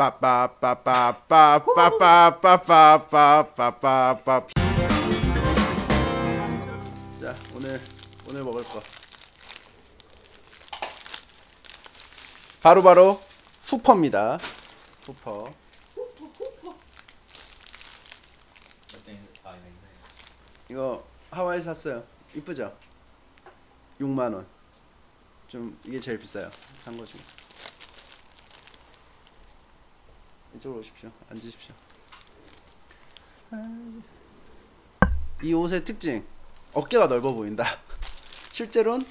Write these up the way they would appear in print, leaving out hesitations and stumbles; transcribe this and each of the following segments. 빠빠빠빠빠빠빠빠빠빠빠빠. 자, 오늘 먹을 거 바로 후퍼입니다. 후퍼. 이거 하와이 샀어요. 이쁘죠? 6만원. 좀 이게 제일 비싸요. 산 거 중에. 이쪽으로 오십시오. 앉으십시오. 이 옷의 특징, 어깨가 넓어 보인다. 실제로는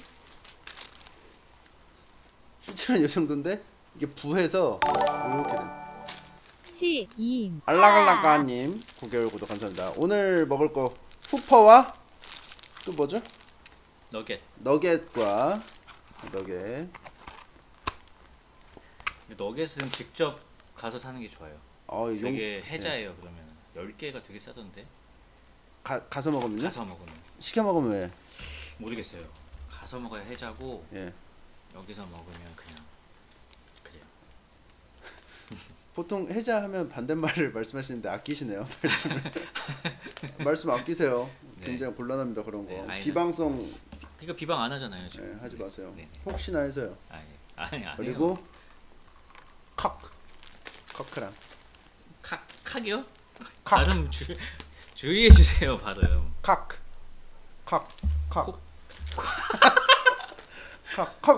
이 정도인데 이게 부해서 이렇게 됩니다. 알락알락가님 9개월 구독 감사합니다. 오늘 먹을 거 후퍼와 또 뭐죠? 너겟. 근데 너겟은 직접 가서 사는 게 좋아요. 되게 해자예요. 네. 그러면 10개가 되게 싸던데. 가서 먹으면요? 가서 먹으면. 시켜 먹으면 왜? 모르겠어요. 가서 먹어야 해자고. 예. 여기서 먹으면 그래요. 보통 해자 하면 반대말을 말씀하시는데 아끼시네요. 말씀 아끼세요. 굉장히 곤란합니다. 그런 거. 네, 비방송. 그러니까 비방 안 하잖아요 지금. 네, 하지 마세요. 네. 혹시나 해서요. 아니. 그리고 커크랑 칵이요? 칵 좀 주의해 주세요. 받아요. 칵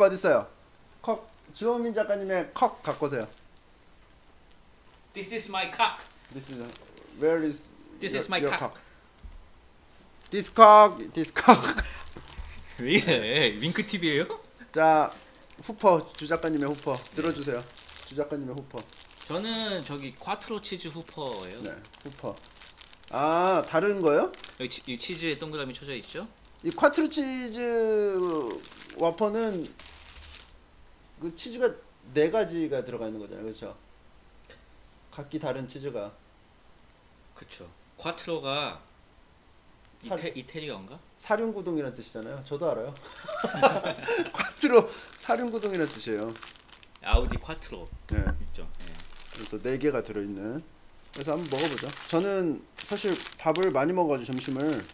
어디 있어요? 칵. 주호민 작가님의 칵 갖고 오세요. This is my cock. This is my cock. This cock. 왜 이래? 윙크 TV예요? 자, 후퍼 주 작가님의 후퍼 들어주세요. 주 작가님의 후퍼. 저는 저기 콰트로 치즈 후퍼예요. 네, 후퍼. 아, 다른 거요? 이 치즈에 동그라미 쳐져 있죠? 이 콰트로 치즈 와퍼는 그 치즈가 4가지가 들어가 있는 거잖아요, 그렇죠? 각기 다른 치즈가. 그렇죠. 콰트로가 이태리어인가? 사륜구동이란 뜻이잖아요. 저도 알아요. 콰트로 사륜구동이란 뜻이에요. 아우디 콰트로. 네. 있죠. 네. 그래서 4개가 들어있는. 그래서 한번 먹어보죠. 저는 사실 밥을 많이 먹어가지고 점심을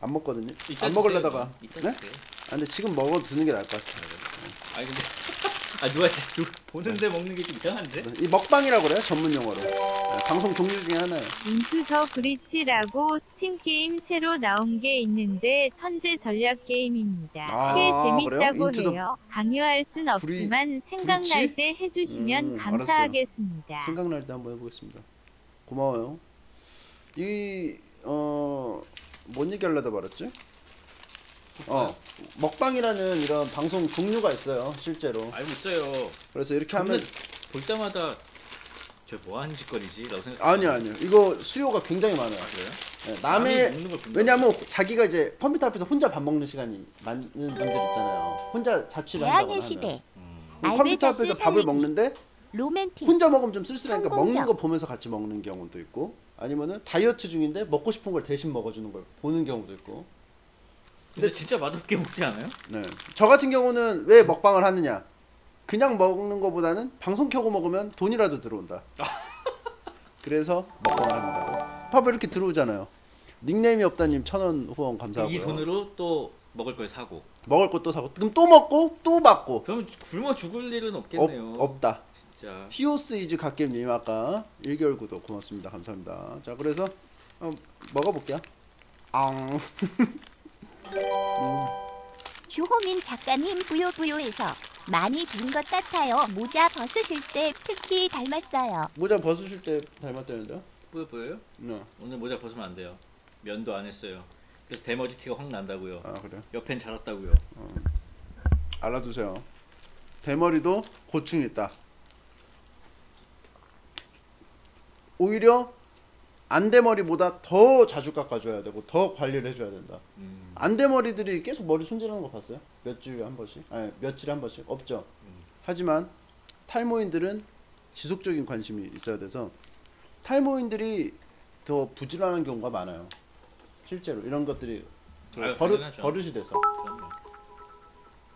안 먹거든요. 안 먹으려다가. 네? 아, 근데 지금 먹어도 드는 게 나을 것 같아요. 네. 아니 근데 누가 보는데. 네. 먹는 게 좀 이상한데? 이 먹방이라고 그래요 전문 용어로. 네, 방송 종류 중에 하나예요. 인투 더 브릿지라고 스팀 게임 새로 나온 게 있는데 턴제 전략 게임입니다. 꽤 재밌다고 해요. 강요할 순 없지만 생각날 때 해주시면 감사하겠습니다. 알았어요. 생각날 때 한번 해보겠습니다. 고마워요. 뭔 얘기 하려다 말았지? 먹방이라는 이런 방송 종류가 있어요. 실제로 알고 있어요. 그래서 이렇게 하면 볼 때마다 저 뭐 하는 짓거리지? 라고 생각. 아니요. 이거 수요가 굉장히 많아요. 아, 네, 왜냐면 자기가 이제 컴퓨터 앞에서 혼자 밥 먹는 시간이 많은 분들 있잖아요. 혼자 자취를 한다거나 하면. 컴퓨터 앞에서 밥을 먹는데 혼자 먹으면 좀 쓸쓸하니까 먹는 거 보면서 같이 먹는 경우도 있고, 아니면은 다이어트 중인데 먹고 싶은 걸 대신 먹어주는 걸 보는 경우도 있고. 근데 진짜 맛없게 먹지 않아요? 네. 저 같은 경우는 왜 먹방을 하느냐? 그냥 먹는 거보다는 방송 켜고 먹으면 돈이라도 들어온다. 그래서 먹방을 합니다. 밥에 이렇게 들어오잖아요. 닉네임이 없다님 1000원 후원 감사하고요. 이 돈으로 또 먹을 걸 사고. 먹을 것도 사고. 그럼 또 먹고 또 받고. 그럼 굶어 죽을 일은 없겠네요. 없다. 진짜. 히오스 이즈 갓겜님 아까 1개월 구독 고맙습니다. 감사합니다. 자, 그래서 먹어볼게요. 주호민 작가님 뿌요뿌요해서 많이 빈 것 같아요. 모자 벗으실 때 특히 닮았어요. 모자 벗으실 때 닮았다는데요? 뿌요뿌요요? 네. 오늘 모자 벗으면 안 돼요. 면도 안 했어요. 그래서 대머리 티가 확 난다고요. 아, 그래요? 옆엔 자랐다고요. 알아두세요. 대머리도 고충이 있다. 오히려 안대머리보다 더 자주 깎아줘야 되고 더 관리를 해줘야 된다. 안대머리들이 계속 머리 손질하는 거 봤어요? 몇 주에 한 번씩? 아니, 며칠에 한 번씩? 없죠. 하지만 탈모인들은 지속적인 관심이 있어야 돼서 탈모인들이 더 부지런한 경우가 많아요. 실제로 이런 것들이 버릇이 돼서.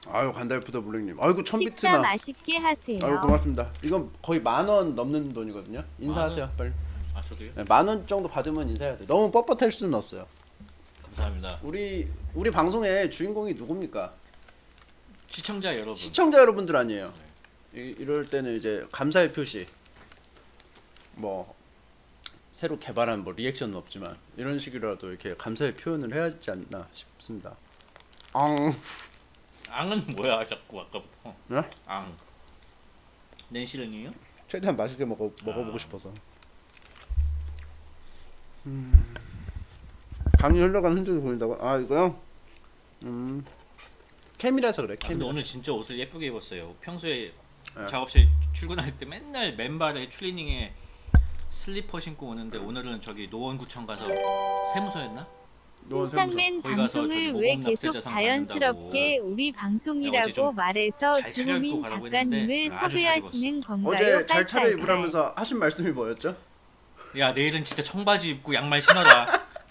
아유 간달프다 블랙님. 아이고 1000비트나. 식사 맛있게 하세요. 아유 고맙습니다. 이건 거의 10,000원 넘는 돈이거든요. 인사하세요 빨리. 아 저도요? 네, 10,000원 정도 받으면 인사해야 돼. 너무 뻣뻣할 수는 없어요. 감사합니다. 우리 방송의 주인공이 누굽니까? 시청자 여러분. 시청자 여러분들 아니에요. 네. 이럴 때는 이제 감사의 표시. 뭐 새로 개발한 뭐 리액션은 없지만 이런 식이라도 이렇게 감사의 표현을 해야 하지 않나 싶습니다. 앙. 앙은 뭐야 자꾸 아까부터. 네? 앙. 낸시령이에요? 최대한 맛있게 먹어보고 싶어서. 강이 흘러가는 흔적이 보인다고? 아 이거요? 캠이라서 그래. 캠. 근데 오늘 진짜 옷을 예쁘게 입었어요. 평소에 네. 작업실 출근할 때 맨날 맨발에 트레이닝에 슬리퍼 신고 오는데 오늘은 저기 노원구청 가서 세무서였나? 신상맨 방송을 왜 계속 자연스럽게 우리 방송이라고 말해서 주호민 작가님을 섭외하시는 건가요? 어제 잘 차려입으라면서 하신 말씀이 뭐였죠? 야 내일은 진짜 청바지 입고 양말 신어라.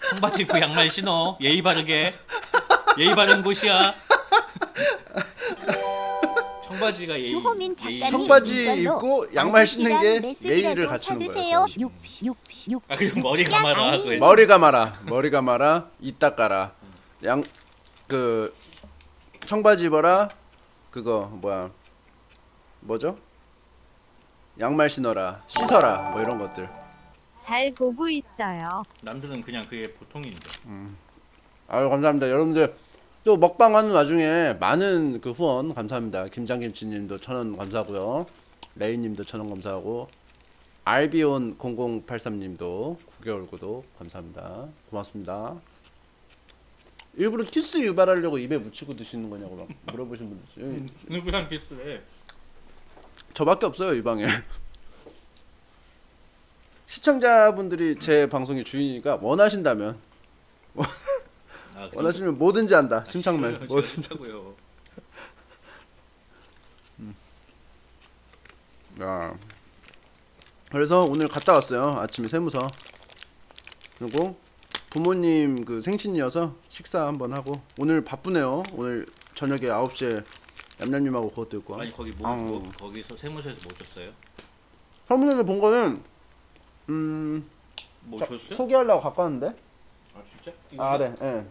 청바지 입고 양말 신어. 예의 바르게. 예의 바른 곳이야. 청바지가 예의. 청바지 입고 양말 신는 게 예의를 갖추는 거예요. 아 그리고 머리 감아라. 머리 감아라. 머리 감아라. 입 닦아라. 양 그 청바지 입어라. 그거 뭐야? 뭐죠? 양말 신어라. 씻어라. 뭐 이런 것들. 잘 보고 있어요. 남들은 그냥 그게 보통인데. 아유 감사합니다 여러분들. 또 먹방하는 와중에 많은 그 후원 감사합니다. 김장김치님도 1000원 감사하고요. 레이님도 1000원 감사하고 알비온0083님도 9개월 구독 감사합니다. 고맙습니다. 일부러 키스 유발하려고 입에 묻히고 드시는 거냐고 막 물어보신 분들. 누구랑 키스해? 저밖에 없어요 이 방에. 시청자분들이 제 방송의 주인이니까 원하신다면 아, 그 원하시면 뭐든지 한다. 심창맨. 아, 뭐든지 하고요. 야. 그래서 오늘 갔다 왔어요. 아침에 세무서. 그리고 부모님 그 생신이어서 식사 한번 하고 오늘 바쁘네요. 오늘 저녁에 9시에 얌얌님하고 그것도 있고. 아니 거기 뭐 거기서 세무서에서 뭐 줬어요? 세무서에서 본 거는 뭐 줬어요? 소개하려고 갖고 왔는데. 아 진짜? 아 네. 예.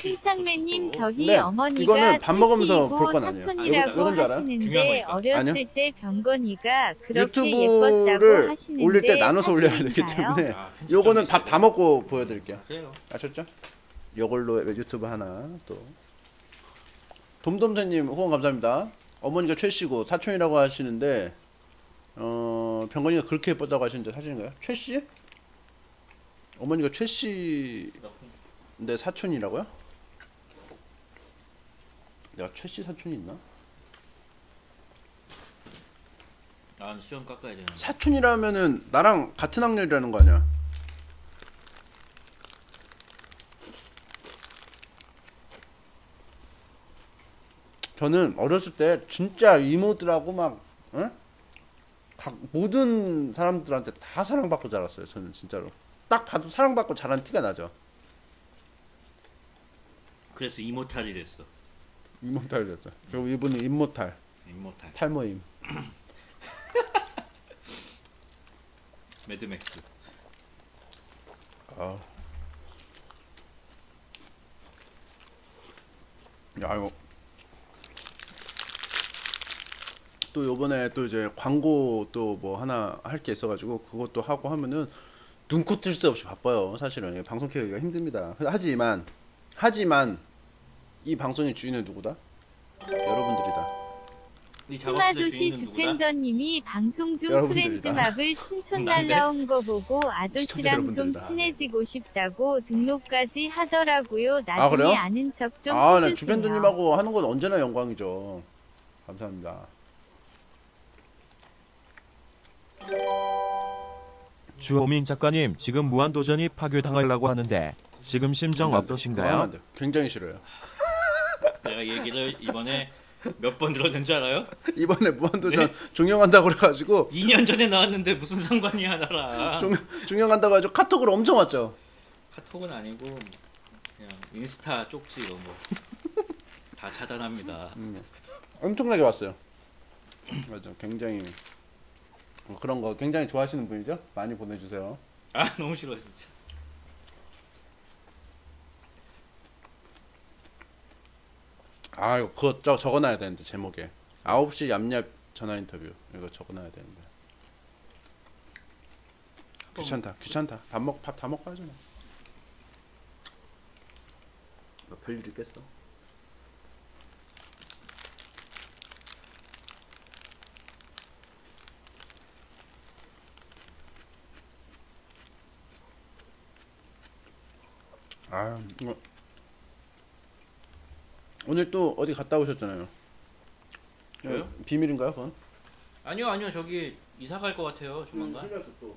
신창맨님 저희 네. 어머니가 밥 먹으면서 볼 건 아니에요. 사촌이라고 하시는데 어렸을 때 병건이가 그렇게 예뻤다고 하시는데 올릴 때 나눠서 하시는가요? 올려야 되기 때문에 아, 요거는 밥 다 먹고 보여드릴게요. 그래요. 아셨죠? 요걸로 유튜브 하나 또 돔돔새님 후원 감사합니다. 어머니가 최씨고 사촌이라고 하시는데 병건이가 그렇게 예뻤다고 하시는데 사실인가요? 최씨? 어머니가 최씨... 내 사촌이라고요? 내가 최씨 사촌이 있나? 난 수염 깎아야 되는데 사촌이라면은 나랑 같은 학년이라는 거 아니야? 저는 어렸을 때 진짜 이모들하고 막 응? 모든 사람들한테 다 사랑받고 자랐어요. 저는 진짜로 딱 봐도 사랑받고 자란 티가 나죠. 그래서 이모탈이 됐어. 이모탈이 됐죠. 그리고 이분은 임모탈. 임모탈. 탈모임. 매드맥스. 아. 야 이거. 또 요번에 또 이제 광고 또 뭐 하나 할 게 있어가지고 그것도 하고 하면은. 눈코 뜰 새 없이 바빠요. 사실은 방송 키우기가 힘듭니다. 하지만 이 방송의 주인은 누구다? 여러분들이다. 스마도시 주펜더님이 방송 중 프렌즈마블 친촌 날라온 거 보고 아저씨랑 좀 친해지고 싶다고 등록까지 하더라고요. 나중에 아, 아는 척 좀 해주세요. 네. 주펜더님하고 하는 건 언제나 영광이죠. 감사합니다. 주호민 작가님 지금 무한도전이 파괴당하려고 하는데 지금 심정 어떠신가요? 굉장히 싫어요. 내가 얘기를 이번에 몇 번 들었는지 알아요? 이번에 무한도전 네? 종영한다고 그래가지고 2년 전에 나왔는데 무슨 상관이야 나랑. 종영한다고 해가지고 카톡으로 엄청 왔죠. 카톡은 아니고 그냥 인스타 쪽지 이런 거. 다 차단합니다. 엄청나게 왔어요. 맞아, 굉장히 그런 거 굉장히 좋아하시는 분이죠? 많이 보내주세요. 아, 너무 싫어 진짜. 아, 이거 그거 적어놔야 되는데, 제목에 9시 얌얌 전화 인터뷰 이거 적어놔야 되는데. 귀찮다, 귀찮다. 밥 다 먹고 하잖아. 너 별일 있겠어? 아, 이거 오늘 또 어디 갔다 오셨잖아요. 저요? 비밀인가요, 그건? 아니요, 아니요. 저기 이사 갈 것 같아요, 조만간. 흘렸어 또.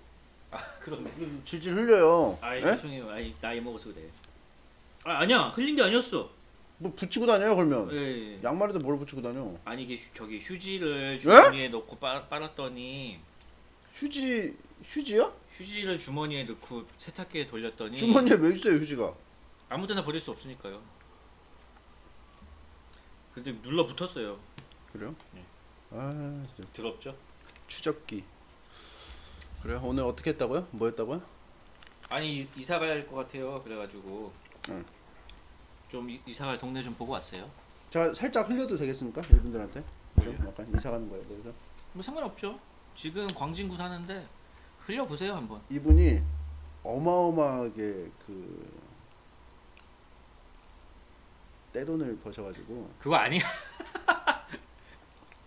아, 그러네. 질질 흘려요. 아, 죄송해요. 아니, 나이 먹어서 그래. 아, 아니야. 흘린 게 아니었어. 뭐 붙이고 다녀요, 그러면? 예, 예. 양말에도 뭘 붙이고 다녀? 아니, 이게 저기 휴지를 주머니에 넣고 빨았더니. 휴지요? 휴지를 주머니에 넣고 세탁기에 돌렸더니. 주머니에 왜 있어요, 휴지가? 아무 데나 버릴 수 없으니까요. 근데 눌러 붙었어요. 그래요? 네. 아, 진짜 더럽죠? 추적기. 그래요? 오늘 어떻게 했다고요? 뭐 했다고요? 아니, 이사 가야 할 것 같아요. 그래가지고 응. 좀 이사 갈 동네 좀 보고 왔어요. 제가 살짝 흘려도 되겠습니까? 이분들한테? 좀 약간 이사 가는 거예요. 그래서 뭐 상관없죠. 지금 광진구 사는데 흘려 보세요 한번. 이분이 어마어마하게 그 떼돈을 버셔가지고. 그거 아니야.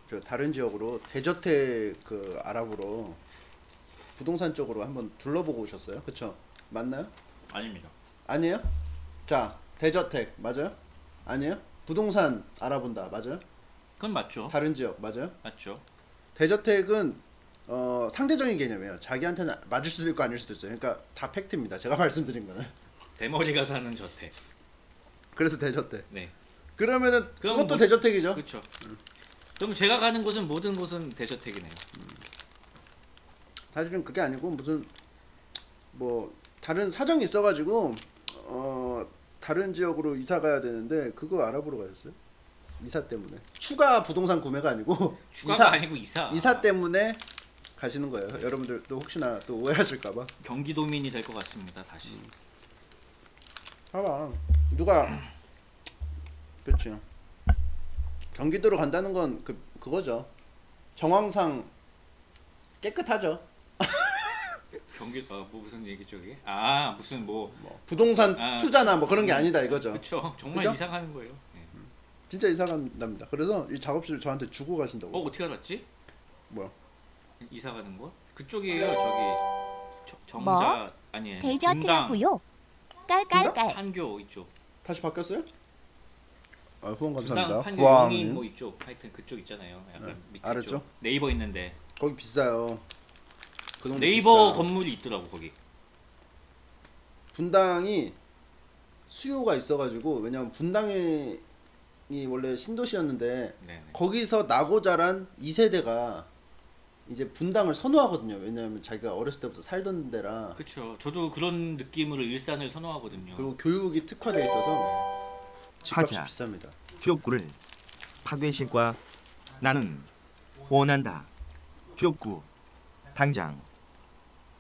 저 다른 지역으로 대저택 그 아랍으로 부동산 쪽으로 한번 둘러보고 오셨어요, 그쵸? 맞나요? 아닙니다. 아니에요? 자, 대저택 맞아요? 아니에요? 부동산 알아본다 맞아요? 그건 맞죠. 다른 지역 맞아요? 맞죠. 대저택은 상대적인 개념이에요. 자기한테는 맞을 수도 있고 아닐 수도 있어요. 그러니까 다 팩트입니다. 제가 말씀드린 거는. 대머리가 사는 저택. 그래서 대저택. 네. 그러면은 그것도 뭐, 대저택이죠. 그렇죠. 그럼 제가 가는 곳은 모든 곳은 대저택이네요. 사실은 그게 아니고 무슨 뭐 다른 사정이 있어가지고 다른 지역으로 이사 가야 되는데 그거 알아보러 가셨어요? 이사 때문에. 추가 부동산 구매가 아니고. 추가가 아니고 이사. 이사 때문에 가시는 거예요. 여러분들도 혹시나 또 오해하실까봐. 경기도민이 될 것 같습니다. 다시. 봐봐. 누가 그렇죠. 경기도로 간다는 건 그거죠. 정황상 깨끗하죠. 경기 뭐 무슨 얘기죠 이게? 아, 무슨 뭐 부동산 투자나 뭐 그런 게 아니다 이거죠. 그렇죠. 정말 이사 가는 거예요. 네. 진짜 이사 간답니다. 그래서 이 작업실 저한테 주고 가신다고. 어떻게 알았지? 뭐야? 이사 가는 거? 그쪽이에요. 저기 정자 뭐? 아니에요. 대저택이고요. 깔깔깔. 판교 이쪽. 다시 바뀌었어요? 아, 후원 감사합니다. 판교 용인 뭐 이쪽. 하여튼 그쪽 있잖아요. 약간 네. 밑에 알았죠? 쪽. 네이버 있는데. 거기 비싸요. 그 네이버 비싸요. 건물이 있더라고 거기. 분당이 수요가 있어가지고 왜냐면 분당이 원래 신도시였는데 네네. 거기서 나고 자란 2세대가 이제 분당을 선호하거든요. 왜냐하면 자기가 어렸을 때부터 살던 데라. 그렇죠. 저도 그런 느낌으로 일산을 선호하거든요. 그리고 교육이 특화되어 있어서 집값이 비쌉니다. 주옥구를 파괴신과 나는 원한다. 주옥구 당장.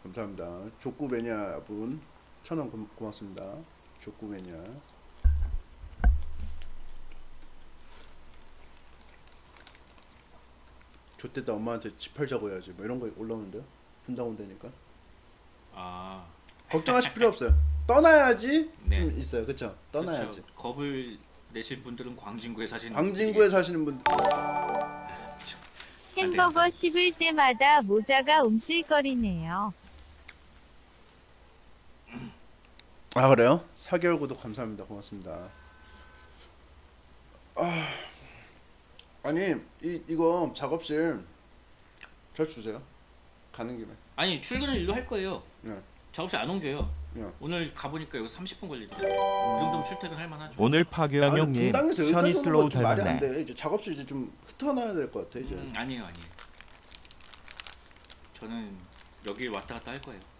감사합니다. 족구 매니아 분 1,000원 고맙습니다. 족구 매니아. 저때도 엄마한테 집 팔자고 해야지 뭐 이런 거 올라오는데요? 분당 온다니까. 아, 걱정하실 필요 없어요. 떠나야지. 네. 좀 있어요, 그렇죠? 떠나야지. 그쵸. 겁을 내실 분들은 광진구에 사시는. 광진구에 분들이... 사시는 분들. 햄버거 씹을 때마다 모자가 움찔거리네요. 아, 그래요? 4개월 구독 감사합니다. 고맙습니다. 아. 아니, 이거 작업실 저 주세요. 가는 김에. 아니, 출근을 일로 할 거예요. 네. 작업실 안 옮겨요. 네. 오늘 가보니까 여기 30분 걸리더라고요. 그 정도면 출퇴근할 만하죠. 오늘 파괴한 형님 셔니슬로우 닮았네. 말이 안 돼. 이제 작업실 이제 좀 흩어놔야 될 것 같아 이제. 아니에요, 아니에요. 저는 여기 왔다 갔다 할 거예요.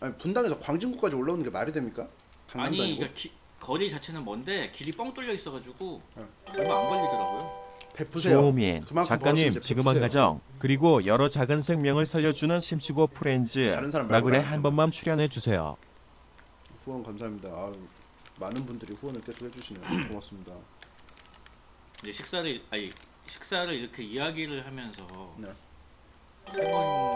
아니, 분당에서 광진구까지 올라오는 게 말이 됩니까? 강남도 아니, 아니고? 그러니까 거리 자체는 먼데 길이 뻥 뚫려 있어가지고 얼마 안 걸리더라고요. 베푸세요. 주호민 작가님 지금한 가정 그리고 여러 작은 생명을 살려주는 심치고 프렌즈 라군에 한 번만 출연해 주세요. 후원 감사합니다. 아, 많은 분들이 후원을 계속 해주시네요. 고맙습니다. 이제 식사를 이렇게 이야기를 하면서 네. 해보는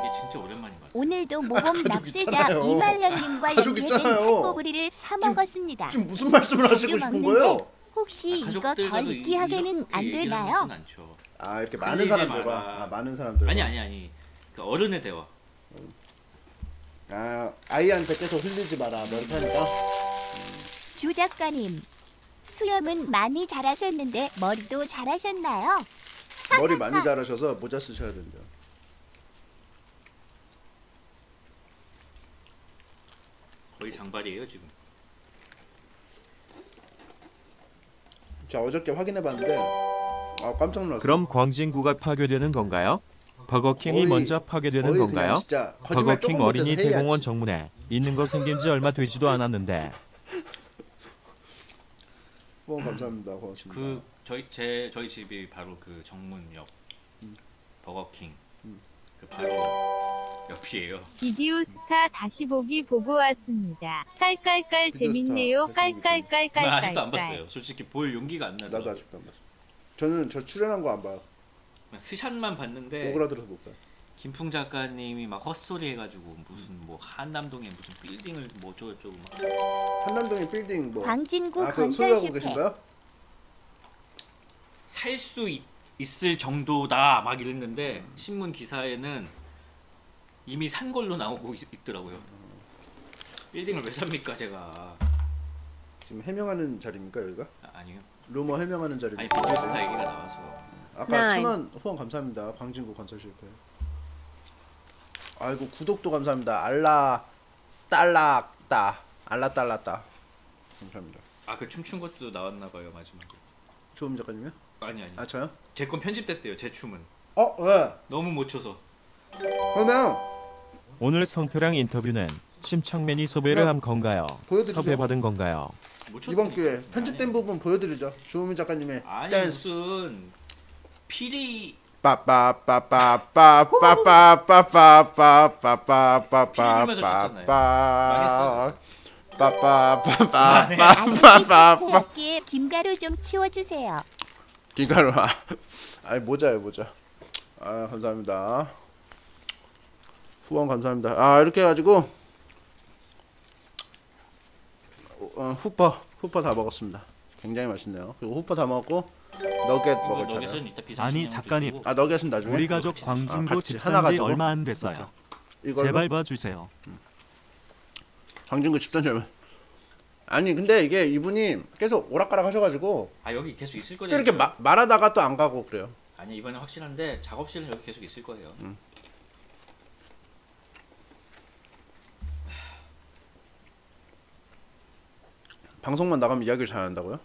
게 진짜 오랜만인 것 같아요. 오늘도 모범 납세자 이말년님과 연계된 햄버거리를 사 먹었습니다. 지금 무슨 말씀을 하시고 싶은 거예요? 혹시 이거 더 느끼하게는 안 되나요? 아 이렇게 많은 사람들과 아니 그 어른의 대화. 아 아이한테 계속 흘리지 마라 머리카락아. 주 작가님 수염은 많이 잘하셨는데 머리도 잘하셨나요? 머리 많이 잘하셔서 모자 쓰셔야 된다. 거의 장발이에요 지금. 자 어저께 확인해봤는데 아 깜짝 놀랐어요. 그럼 광진구가 파괴되는 건가요? 버거킹이 거의, 먼저 파괴되는 건가요? 버거킹 어린이 대공원 정문에 있는 거 생긴 지 얼마 되지도 않았는데. 후원 감사합니다. 고맙습니다. 그 저희 집이 바로 그 정문역 버거킹 그 바로 옆이에요. 비디오 스타 다시 보기 보고 왔습니다. 깔깔깔 재밌네요. 깔깔깔깔. 나 아직도 안 봤어요. 솔직히 볼 용기가 안 나서. 나도 아직도 안 봤어. 저는 저 출연한 거 안 봐요. 스샷만 봤는데 오그라들어서 못 봐요. 김풍 작가님이 막 헛소리 해가지고 무슨 뭐 한남동에 무슨 빌딩을 뭐 저쩌고 막 한남동에 빌딩 뭐 광진구 건설 실패. 소유하고 계신가요? 살 수 있을 정도다 막 이랬는데 신문 기사에는 이미 산 걸로 나오고 있더라고요. 빌딩을 왜 삽니까 제가. 지금 해명하는 자리입니까 여기가? 아, 아니요. 루머 해명하는 자리입니까? 아니 비즈니스타 얘기가 나와서. 아까 1000원 후원 감사합니다. 광진구 건설 실패. 아이고 구독도 감사합니다. 알라 딸락다 알라 딸락다 감사합니다. 아 그 춤춘 것도 나왔나봐요 마지막에. 조음 작가님이요? 아니 아 저요? 제 건 편집됐대요 제 춤은. 어? 왜? 너무 못 춰서. 그러면 오늘 성표랑 인터뷰는 심창맨이 섭외를 한 건가요? 섭외받은 건가요? 이번 기회에 편집된 아니요. 부분 보여드리죠. 조음 작가님의 아니 댄스. 무슨 피리 아저씨 김가루 좀 치워주세요. 김가루 아이 모자요 모자. 아 감사합니다. 후원 감사합니다. 아 이렇게 해가지고 후퍼 다 먹었습니다. 굉장히 맛있네요. 그리고 후퍼 다 먹었고 너겟 먹을 차례요. 아니 작가님 아 너겟은 나중에 우리 가족 광진구 집 산지 얼마 안 됐어요. 제발 봐주세요. 광진구 집 산지 얼마 아니 근데 이게 이분이 계속 오락가락 하셔가지고 아 여기 계속 있을 거예요. 이렇게 말하다가 또 안 가고 그래요. 아니 이번엔 확실한데 작업실은 여기 계속 있을 거예요. 방송만 나가면 이야기를 잘 한다고요?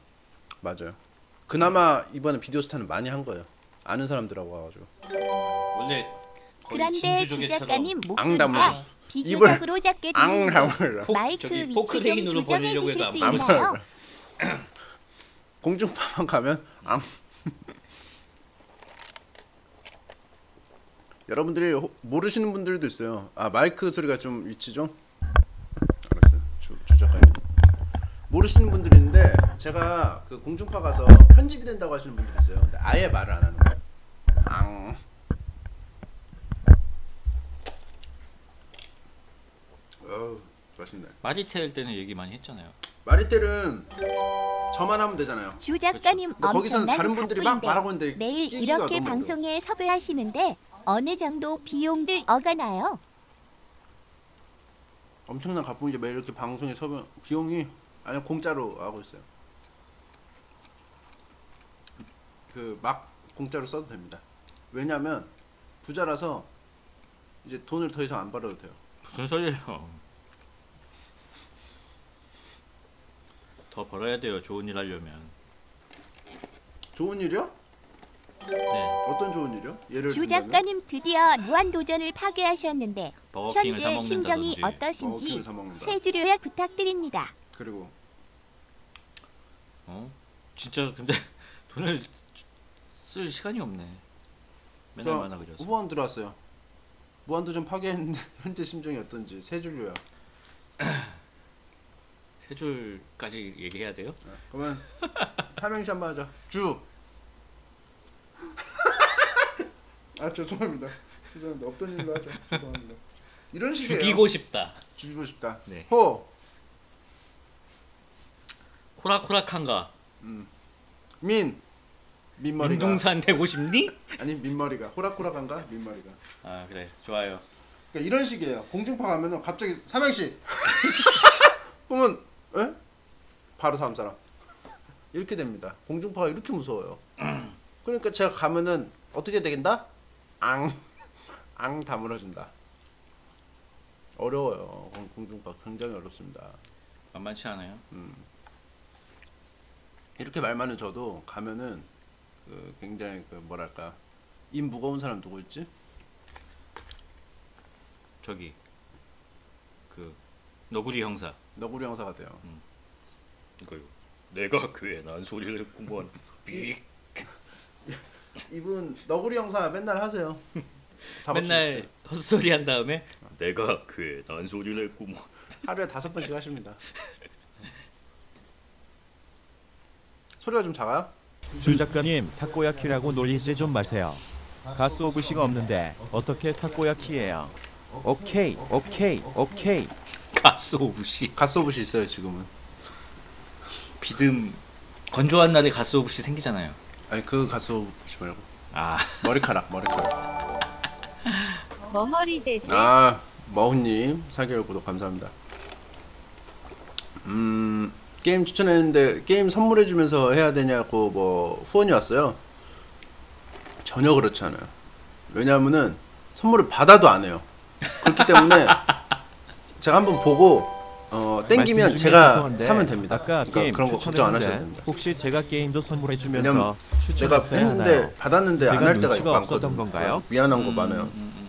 맞아요. 그나마 이번에 비디오 스타는 많이 한 거예요. 아는 사람들하고 와가지고. 원래 거의 진주조개처럼 앙담을 입을 앙담을 마이크 포크레인으로 벌리려고 해도 안 벌려요. 공중파만 가면 앙. 여러분들이 모르시는 분들도 있어요. 아 마이크 소리가 좀 위치 좀. 알았어요. 주작가님. 모르시는 분들이 있는데 제가 그 공중파 가서 편집이 된다고 하시는 분들이 있어요. 근데 아예 말을 안 하는 거예요. 어우 맛있네. 마리텔 때는 얘기 많이 했잖아요. 마리텔은 저만 하면 되잖아요. 주 작가님 거기서는 다른 분들이 막 말하고 있는데 매일 이렇게 방송에 섭외하시는데 어느 정도 비용들 어가나요? 엄청난 가뿐이죠. 매일 이렇게 방송에 섭외 비용이 아니 공짜로 하고 있어요. 그 막 공짜로 써도 됩니다. 왜냐면 부자라서 이제 돈을 더 이상 안 벌어도 돼요. 무슨 소리예요? 더 벌어야 돼요. 좋은 일 하려면. 좋은 일이요? 네. 어떤 좋은 일이요? 예를 들면 주 작가님 드디어 무한도전을 파괴하셨는데 현재 심정이 어떠신지 세 줄 요약 부탁드립니다. 그리고 어? 진짜 근데 돈을 쓸 시간이 없네. 맨날 만화 그려서. 무한 들어왔어요. 무한도 좀 파괴했는데 현재 심정이 어떤지. 세 줄로요. 세 줄까지 얘기해야 돼요? 네, 그러면 삼행시 한번 하자. 주. 아 죄송합니다. 죄송합니다. 없던 일로 하죠. 죄송합니다. 이런 식이에요. 죽이고 싶다. 죽이고 싶다. 네. 호. 호락호락한가. 민. 민머리가. 민둥산 되고 싶니? 아니 민머리가. 호락호락한가? 민머리가. 아 그래 좋아요. 그러니까 이런 식이에요. 공중파 가면은 갑자기 삼행시. 그러면 에? 바로 다음 사람. 이렇게 됩니다. 공중파가 이렇게 무서워요. 그러니까 제가 가면은 어떻게 되겠다? 앙 다물어준다. 어려워요. 공중파 굉장히 어렵습니다. 만만치 않아요. 이렇게 말 많은 저도 가면은 그 굉장히 그 뭐랄까 입 무거운 사람 누구 있지? 저기 그 너구리 형사. 너구리 형사가 돼요. 그리고 내가 괜한 소리를 했구먼. 이분 너구리 형사 맨날 하세요. 맨날 헛소리 한 다음에 내가 괜한 소리를 했구먼. 하루에 5번씩 하십니다. 소리가 좀 작아요? 주 작가님 타코야키라고 놀리지 좀 마세요. 가스 오브시가 없는데 어떻게 타코야키예요? 오케이. 가스 오브시 있어요 지금은. 비듬 건조한 날에 가스 오브시 생기잖아요. 아니 그 가스 오브시 말고. 아 머리카락. 머머리 대대. 아 머훈님 4개월 구독 감사합니다. 게임 추천했는데 게임 선물해주면서 해야 되냐고 뭐 후원이 왔어요. 전혀 그렇지 않아요. 왜냐하면은 선물을 받아도 안 해요. 그렇기 때문에 제가 한번 보고 땡기면 제가 죄송한데, 사면 됩니다. 아까 그러니까 그런 거 걱정 안 하셔도 됩니다. 혹시 제가 게임도 선물해주면서 추천했는데 받았는데 안 할 때가 많거든요. 미안한 거 많아요.